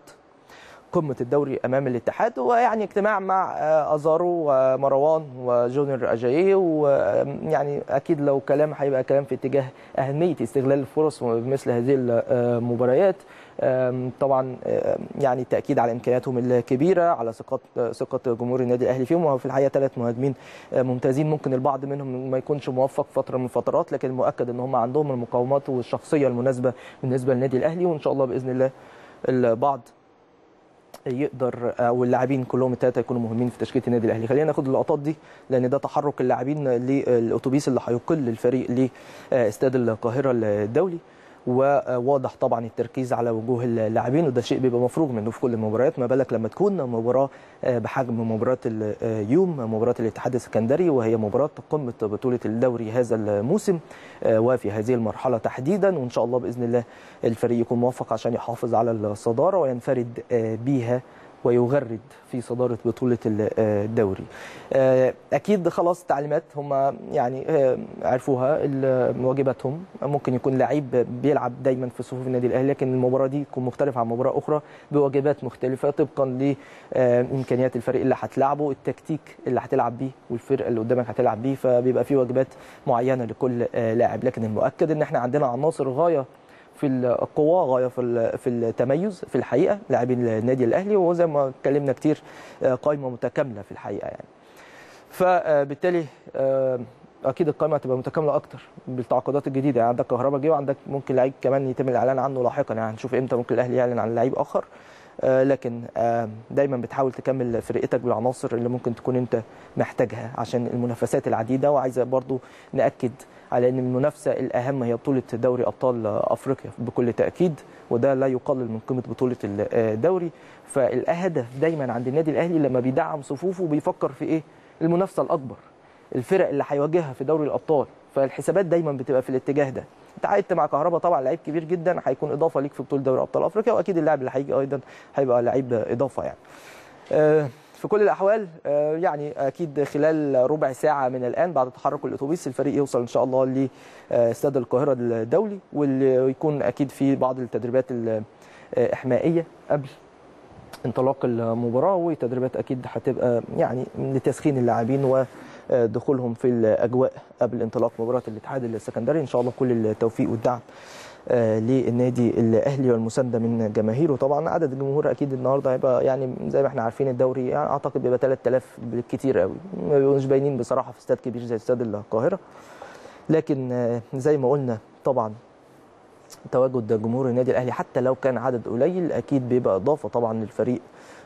قمه الدوري امام الاتحاد، ويعني اجتماع مع أزارو ومروان وجونيور أجايي، ويعني اكيد لو كلام هيبقى كلام في اتجاه اهميه استغلال الفرص مثل هذه المباريات. طبعا يعني التاكيد على امكانياتهم الكبيره، على ثقه جمهور النادي الاهلي فيهم، وفي الحقيقه ثلاث مهاجمين ممتازين. ممكن البعض منهم ما يكونش موفق فتره من الفترات، لكن مؤكد ان هم عندهم المقاومات والشخصيه المناسبه بالنسبه للنادي الاهلي، وان شاء الله باذن الله البعض يقدر او اللاعبين كلهم الثلاثه يكونوا مهمين في تشكيله النادي الاهلي. خلينا ناخد اللقطات دي لان ده تحرك اللاعبين للاتوبيس اللي هيقل الفريق لاستاد القاهره الدولي، وواضح طبعا التركيز على وجوه اللاعبين، وده شيء بيبقى مفروغ منه في كل المباريات، ما بالك لما تكون مباراه بحجم مباراه اليوم، مباراه الاتحاد السكندري، وهي مباراه قمه بطوله الدوري هذا الموسم وفي هذه المرحله تحديدا. وان شاء الله باذن الله الفريق يكون موفق عشان يحافظ على الصداره وينفرد بيها ويغرد في صدارة بطولة الدوري. أكيد خلاص تعليمات هم يعني عرفوها واجباتهم. ممكن يكون لعيب بيلعب دايما في صفوف النادي الأهلي، لكن المباراة دي تكون مختلفة عن مباراة أخرى بواجبات مختلفة طبقا لإمكانيات الفريق اللي هتلعبه، التكتيك اللي هتلعب بيه، والفرقة اللي قدامك هتلعب بيه، فبيبقى في واجبات معينة لكل لاعب. لكن المؤكد إن احنا عندنا عناصر غاية في القوة، غاية في التميز في الحقيقة، لاعبين النادي الأهلي، وزي ما اتكلمنا كتير قائمة متكاملة في الحقيقة يعني. فبالتالي أكيد القائمة هتبقى متكاملة أكتر بالتعاقدات الجديدة، يعني عندك كهربا جه، وعندك ممكن لعيب كمان يتم الإعلان عنه لاحقا، يعني هنشوف إمتى ممكن الأهلي يعلن عن لعيب آخر. لكن دايما بتحاول تكمل فرقتك بالعناصر اللي ممكن تكون أنت محتاجها عشان المنافسات العديدة. وعايزة برضو نأكد على ان المنافسه الاهم هي بطوله دوري ابطال افريقيا بكل تاكيد، وده لا يقلل من قيمه بطوله الدوري. فالهدف دايما عند النادي الاهلي لما بيدعم صفوفه بيفكر في ايه؟ المنافسه الاكبر، الفرق اللي هيواجهها في دوري الابطال، فالحسابات دايما بتبقى في الاتجاه ده. تعاقدت مع كهربا طبعا لعيب كبير جدا هيكون اضافه ليك في بطوله دوري ابطال افريقيا، واكيد اللاعب اللي هيجي ايضا هيبقى لعيب اضافه يعني. في كل الأحوال يعني أكيد خلال ربع ساعة من الآن بعد تحرك الأتوبيس الفريق يوصل إن شاء الله لاستاد القاهرة الدولي، ويكون أكيد في بعض التدريبات الإحمائية قبل انطلاق المباراة، وتدريبات أكيد هتبقى يعني لتسخين اللاعبين ودخولهم في الأجواء قبل انطلاق مباراة الاتحاد السكندري. إن شاء الله كل التوفيق والدعم للنادي الاهلي والمسانده من جماهيره. طبعا عدد الجمهور اكيد النهارده هيبقى يعني زي ما احنا عارفين الدوري يعني اعتقد بيبقى 3000 بالكتير قوي، ما بيبقوش باينين بصراحه في استاد كبير زي استاد القاهره، لكن زي ما قلنا طبعا تواجد جمهور النادي الاهلي حتى لو كان عدد قليل اكيد بيبقى اضافه طبعا للفريق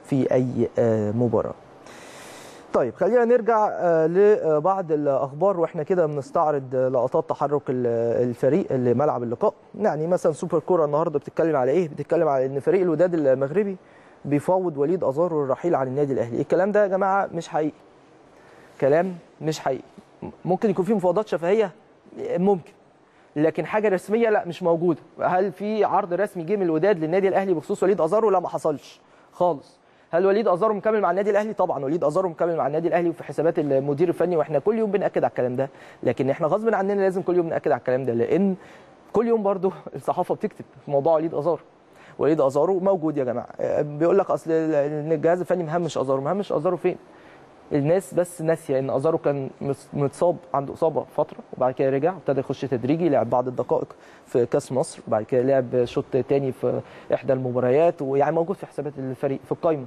في اي مباراه. طيب خلينا نرجع لبعض الاخبار، واحنا كده بنستعرض لقطات تحرك الفريق لملعب اللقاء. يعني مثلا سوبر كوره النهارده بتتكلم على ايه؟ بتتكلم على ان فريق الوداد المغربي بيفاوض وليد أزارو الرحيل عن النادي الاهلي. الكلام ده يا جماعه مش حقيقي، كلام مش حقيقي. ممكن يكون في مفاوضات شفهيه ممكن، لكن حاجه رسميه لا مش موجوده. هل في عرض رسمي جه من الوداد للنادي الاهلي بخصوص وليد أزارو؟ لا ما حصلش خالص. هل وليد أزارو مكمل مع النادي الاهلي؟ طبعا وليد أزارو مكمل مع النادي الاهلي وفي حسابات المدير الفني، واحنا كل يوم بنأكد على الكلام ده، لكن احنا غصب عننا لازم كل يوم نأكد على الكلام ده، لان كل يوم برضه الصحافه بتكتب في موضوع وليد أزارو. وليد أزارو موجود يا جماعه، بيقول لك اصل الجهاز الفني مهمش أزارو. مهمش أزارو فين؟ الناس بس ناسيه ان أزارو كان متصاب، عنده اصابه فتره، وبعد كده رجع ابتدى يخش تدريجي، لعب بعض الدقائق في كاس مصر، وبعد كده لعب شوط تاني في احدى المباريات، ويعني موجود في حسابات الفريق في القايمه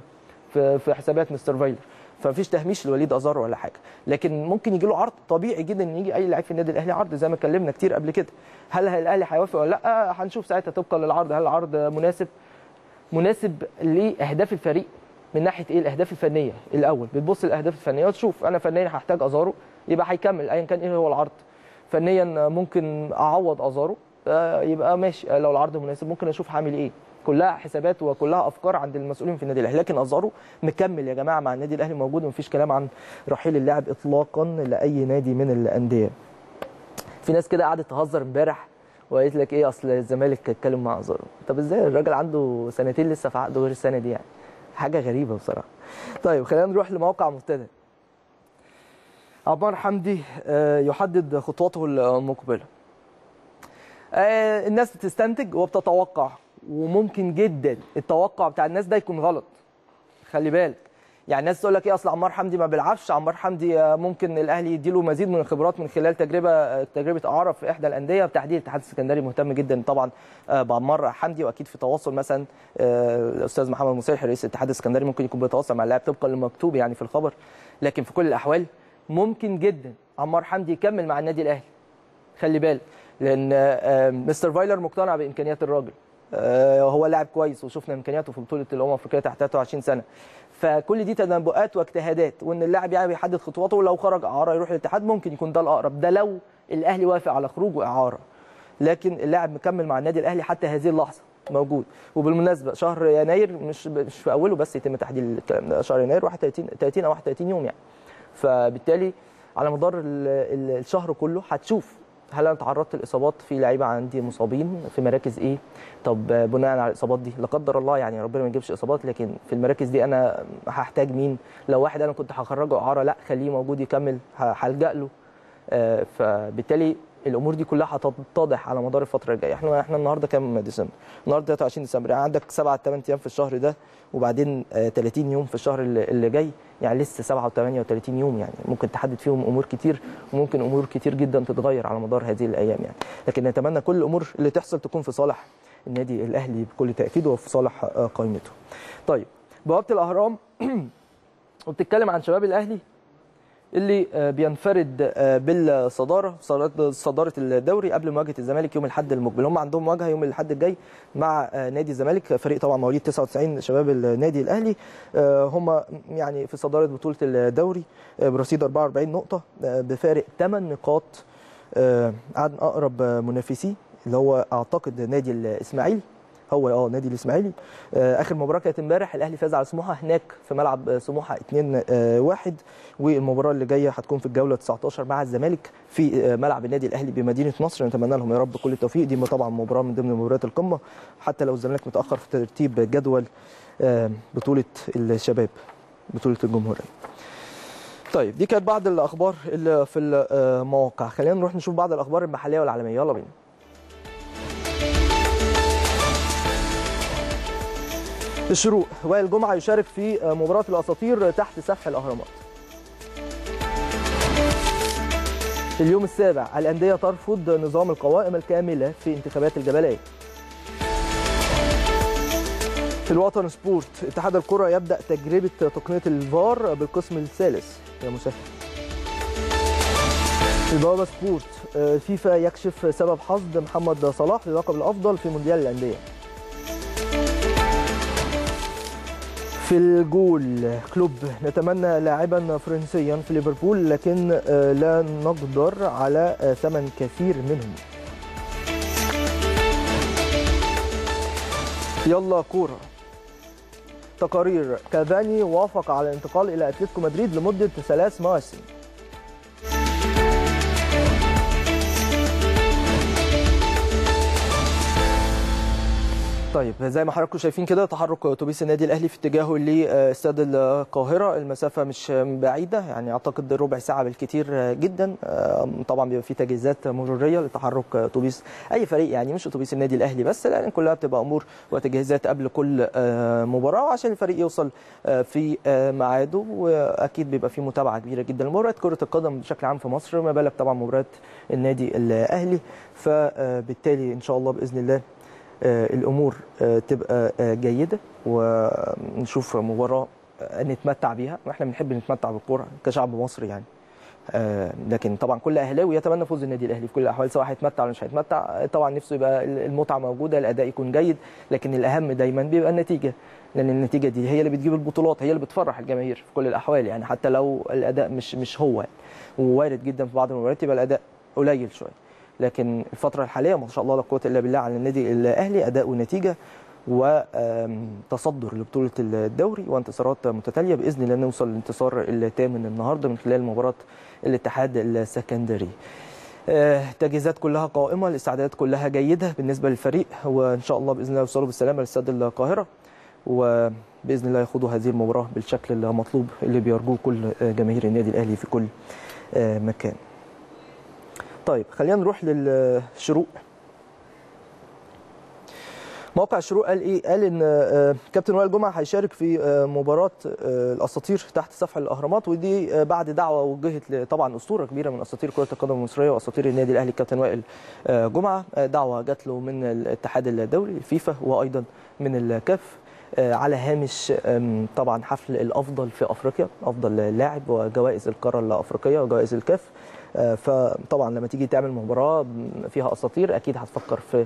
في حسابات مستر فايلر، فمفيش تهميش لوليد أزارو ولا حاجه. لكن ممكن يجي له عرض، طبيعي جدا ان يجي اي لعيب في النادي الاهلي عرض زي ما اتكلمنا كتير قبل كده. هل الاهلي هيوافق ولا لا؟ هنشوف ساعتها طبقا للعرض، هل العرض مناسب لاهداف الفريق من ناحيه ايه؟ الاهداف الفنيه الاول، بتبص للاهداف الفنيه وتشوف انا فنيا هحتاج أزارو يبقى هيكمل ايا كان ايه هو العرض. فنيا ممكن اعوض أزارو يبقى ماشي، لو العرض مناسب ممكن اشوف هعمل ايه. كلها حسابات وكلها افكار عند المسؤولين في النادي الاهلي، لكن أزارو مكمل يا جماعه مع النادي الاهلي، موجود ومفيش كلام عن رحيل اللاعب اطلاقا لاي نادي من الانديه. في ناس كده قعدت تهزر امبارح وقالت لك ايه اصل الزمالك اتكلم مع أزارو، طب ازاي الراجل عنده سنتين لسه في عقده غير السنه دي، يعني حاجه غريبه بصراحه. طيب خلينا نروح لموقع مبتدأ. عمار حمدي يحدد خطواته المقبله. الناس بتستنتج وبتتوقع، وممكن جدا التوقع بتاع الناس ده يكون غلط، خلي بالك. يعني الناس تقول لك ايه اصل عمار حمدي ما بيلعبش، عمار حمدي ممكن الاهلي يديله مزيد من الخبرات من خلال تجربه اعاره في احدى الانديه. بالتحديد الاتحاد السكندري مهتم جدا طبعا بعمار حمدي، واكيد في تواصل مثلا الاستاذ محمد مسيح رئيس الاتحاد السكندري ممكن يكون بيتواصل مع اللاعب طبقا للمكتوب يعني في الخبر. لكن في كل الاحوال ممكن جدا عمار حمدي يكمل مع النادي الاهلي، خلي بالك، لان مستر فايلر مقتنع بامكانيات الراجل، هو لاعب كويس وشفنا امكانياته في بطوله الامم الافريقيه تحت 23 سنه. فكل دي تنبؤات واجتهادات، وان اللاعب يعني بيحدد خطواته، ولو خرج اعاره يروح للاتحاد ممكن يكون ده الاقرب، ده لو الاهلي وافق على خروجه اعاره. لكن اللاعب مكمل مع النادي الاهلي حتى هذه اللحظه موجود. وبالمناسبه شهر يناير مش في اوله بس يتم تحديد الكلام ده، شهر يناير 30 او 31 يوم يعني. فبالتالي على مدار الشهر كله هتشوف هل انا تعرضت لاصابات، في لعيبه عندي مصابين في مراكز ايه، طب بناء على الاصابات دي لا قدر الله يعني ربنا ما يجيبش اصابات، لكن في المراكز دي انا هحتاج مين؟ لو واحد انا كنت هخرجه اعاره لا خليه موجود يكمل هلجأ له. فبالتالي الامور دي كلها هتتضح على مدار الفتره الجايه. احنا النهارده كام ديسمبر؟ النهارده 23 ديسمبر، يعني عندك 7-8 ايام في الشهر ده، وبعدين 30 يوم في الشهر اللي جاي، يعني لسه 37 يوم يعني ممكن تحدد فيهم امور كتير، وممكن امور كتير جدا تتغير على مدار هذه الايام يعني. لكن نتمنى كل الامور اللي تحصل تكون في صالح النادي الاهلي بكل تاكيد وفي صالح قائمته. طيب بوابه الاهرام وبتتكلم عن شباب الاهلي اللي بينفرد بالصداره، صداره الدوري قبل مواجهه الزمالك يوم الاحد المقبل. هم عندهم مواجهه يوم الاحد الجاي مع نادي الزمالك، فريق طبعا مواليد 99 شباب النادي الاهلي. هم يعني في صداره بطوله الدوري برصيد 44 نقطه بفارق 8 نقاط عن اقرب منافسيه اللي هو اعتقد نادي الاسماعيلي. هو نادي الاسماعيلي اخر مباراه كانت امبارح، الاهلي فاز على سموحه هناك في ملعب سموحه 2-1، والمباراه اللي جايه هتكون في الجوله 19 مع الزمالك في ملعب النادي الاهلي بمدينه نصر. نتمنى لهم يا رب كل التوفيق، دي طبعا مباراه من ضمن مباريات القمه حتى لو الزمالك متاخر في ترتيب جدول بطوله الشباب بطوله الجمهوريه. طيب دي كانت بعض الاخبار اللي في المواقع، خلينا نروح نشوف بعض الاخبار المحليه والعالميه، يلا بينا. الشروق وائل جمعة يشارك في مباراة الأساطير تحت سفح الأهرامات. اليوم السابع الأندية ترفض نظام القوائم الكاملة في انتخابات الجبلية. في الوطن سبورت اتحاد الكرة يبدأ تجربة تقنية الفار بالقسم الثالث يا مسهل. في البوابة سبورت فيفا يكشف سبب حصد محمد صلاح للقب الأفضل في مونديال الأندية. في الجول كلوب نتمنى لاعبا فرنسيا في ليفربول لكن لا نقدر على ثمن كثير منهم. يلا كورة. تقارير كافاني وافق على الانتقال إلى أتلتيكو مدريد لمدة 3 مواسم. طيب زي ما حضراتكم شايفين كده تحرك اتوبيس النادي الاهلي في اتجاهه لاستاد القاهره، المسافه مش بعيده يعني اعتقد ربع ساعه بالكثير جدا. طبعا بيبقى في تجهيزات مروريه لتحرك اتوبيس اي فريق يعني مش اتوبيس النادي الاهلي بس، لان كلها بتبقى امور وتجهيزات قبل كل مباراه عشان الفريق يوصل في ميعاده، واكيد بيبقى في متابعه كبيره جدا لمباريات كره القدم بشكل عام في مصر، ما بالك طبعا مباريات النادي الاهلي. فبالتالي ان شاء الله باذن الله الامور تبقى جيده ونشوف مباراه نتمتع بيها، واحنا بنحب نتمتع بالكوره كشعب مصري يعني. لكن طبعا كل اهلاوي يتمنى فوز النادي الاهلي في كل الاحوال، سواء هيتمتع ولا مش هيتمتع طبعا نفسه يبقى المتعه موجوده، الاداء يكون جيد، لكن الاهم دايما بيبقى النتيجه، لان النتيجه دي هي اللي بتجيب البطولات، هي اللي بتفرح الجماهير في كل الاحوال يعني، حتى لو الاداء مش هو يعني. ووارد جدا في بعض المباريات يبقى الاداء قليل شويه، لكن الفترة الحالية ما شاء الله لا قوة إلا بالله على النادي الأهلي، أداء ونتيجة وتصدر لبطولة الدوري وانتصارات متتالية، بإذن الله نوصل للانتصار الثامن النهاردة من خلال مباراة الاتحاد السكندري. تجهيزات كلها قائمة، الاستعدادات كلها جيدة بالنسبة للفريق، وإن شاء الله بإذن الله يوصلوا بالسلامة لاستاد القاهرة، وبإذن الله يخوضوا هذه المباراة بالشكل المطلوب اللي بيرجوه كل جماهير النادي الأهلي في كل مكان. طيب خلينا نروح للشروق. موقع الشروق قال ايه؟ قال ان كابتن وائل جمعة هيشارك في مباراة الاساطير تحت سفح الاهرامات، ودي بعد دعوة وجهت طبعا اسطورة كبيرة من اساطير كرة القدم المصرية واساطير النادي الاهلي الكابتن وائل جمعة. دعوة جات له من الاتحاد الدولي الفيفا وايضا من الكاف على هامش طبعا حفل الافضل في افريقيا، افضل لاعب وجوائز القارة الافريقية وجوائز الكاف. فطبعا لما تيجي تعمل مباراه فيها اساطير اكيد هتفكر في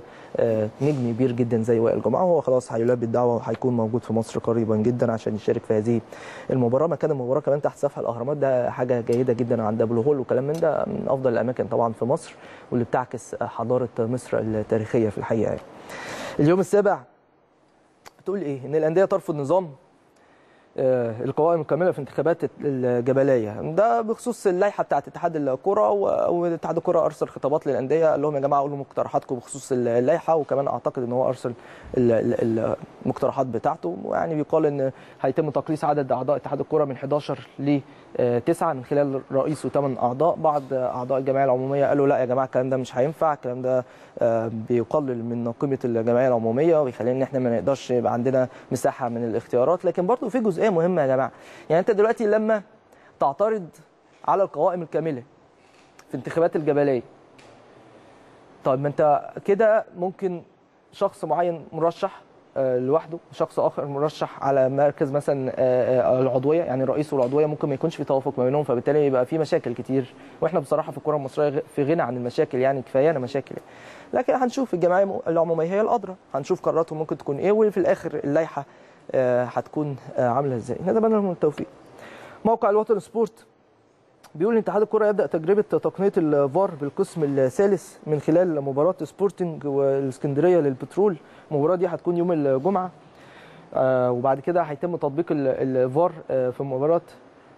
نجم كبير جدا زي وائل جمعه، وهو خلاص هيلبي الدعوه وهيكون موجود في مصر قريبا جدا عشان يشارك في هذه المباراه. مكان المباراه كمان تحت سفح الاهرامات، ده حاجه جيده جدا عند ابو الهول وكلام من ده، من افضل الاماكن طبعا في مصر واللي بتعكس حضاره مصر التاريخيه في الحقيقه. اليوم السابع تقول ايه؟ ان الانديه ترفض نظام القوائم الكامله في انتخابات الجبليه. ده بخصوص اللائحه بتاعه اتحاد الكره، واتحاد الكره ارسل خطابات للانديه قال لهم يا جماعه قولوا مقترحاتكم بخصوص اللائحه، وكمان اعتقد ان هو ارسل المقترحات بتاعته، ويعني بيقال ان هيتم تقليص عدد اعضاء اتحاد الكره من 11 ل 9 من خلال رئيس و8 اعضاء. بعض اعضاء الجمعيه العموميه قالوا لا يا جماعه الكلام ده مش هينفع، الكلام ده بيقلل من قيمه الجمعيه العموميه ويخلينا ان احنا ما نقدرش يبقى عندنا مساحه من الاختيارات. لكن برضه في جزئيه مهمه يا جماعه، يعني انت دلوقتي لما تعترض على القوائم الكامله في انتخابات الجبليه، طيب ما انت كده ممكن شخص معين مرشح لوحده، شخص اخر مرشح على مركز مثلا العضويه، يعني الرئيس والعضويه ممكن ما يكونش في توافق ما بينهم، فبالتالي يبقى في مشاكل كتير، واحنا بصراحه في الكره المصريه في غنى عن المشاكل، يعني كفايانا مشاكل. لكن هنشوف الجمعيه العموميه هي الادرى، هنشوف قراراتهم ممكن تكون ايه، وفي الاخر اللائحه هتكون عامله ازاي. نتمنى لهم التوفيق. موقع الوطن سبورت بيقول ان اتحاد الكره يبدا تجربه تقنيه الفار بالقسم الثالث من خلال مباراه سبورتنج والاسكندريه للبترول. المباراه دي هتكون يوم الجمعه، وبعد كده هيتم تطبيق الفار في مباراه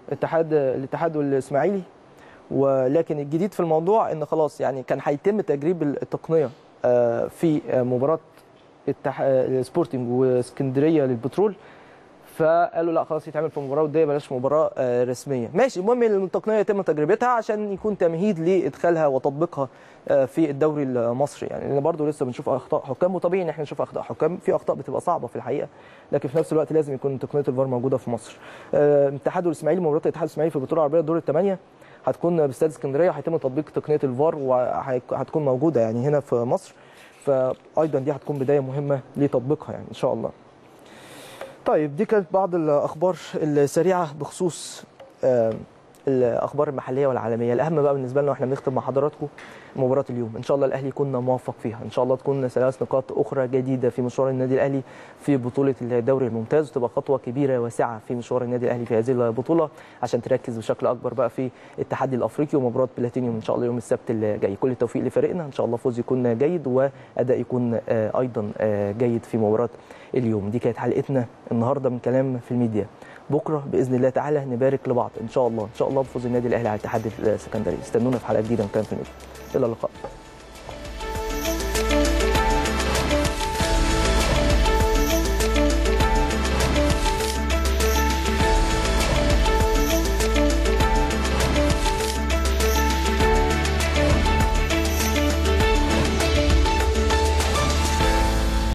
الاتحاد والاسماعيلي. ولكن الجديد في الموضوع ان خلاص يعني كان هيتم تجريب التقنيه في مباراه سبورتنج واسكندريه للبترول، فقالوا لا خلاص يتعمل في مباراه وديه بلاش مباراه رسميه. ماشي، المهم ان التقنيه يتم تجربتها عشان يكون تمهيد لادخالها وتطبيقها في الدوري المصري، يعني لان برضه لسه بنشوف اخطاء حكام، وطبيعي ان احنا نشوف اخطاء حكام، في اخطاء بتبقى صعبه في الحقيقه، لكن في نفس الوقت لازم يكون تقنيه الفار موجوده في مصر. الاتحاد والاسماعيلي، مباراه الاتحاد والاسماعيلي في البطوله العربيه دور الثمانيه هتكون باستاد اسكندريه، وهيتم تطبيق تقنيه الفار وهتكون موجوده يعني هنا في مصر، فايضا دي هتكون بدايه مهمه لتطبيقها يعني ان شاء الله. طيب دي كانت بعض الاخبار السريعه بخصوص الاخبار المحليه والعالميه. الاهم بقى بالنسبه لنا واحنا بنختم مع حضراتكم مباراه اليوم، ان شاء الله الاهلي يكون موفق فيها، ان شاء الله تكون 3 نقاط اخرى جديده في مشوار النادي الاهلي في بطوله الدوري الممتاز، وتبقى خطوه كبيره واسعه في مشوار النادي الاهلي في هذه البطوله، عشان تركز بشكل اكبر بقى في التحدي الافريقي ومباراه بلاتينيوم ان شاء الله يوم السبت الجاي. كل التوفيق لفريقنا، ان شاء الله فوز يكون جيد واداء يكون ايضا جيد في مباراه اليوم. دي كانت حلقتنا النهارده من كلام في الميديا، بكره باذن الله تعالى هنبارك لبعض ان شاء الله، ان شاء الله بفوز النادي الاهلي على الاتحاد السكندري. استنونا في حلقه جديده من كلام في الميديا، الى اللقاء.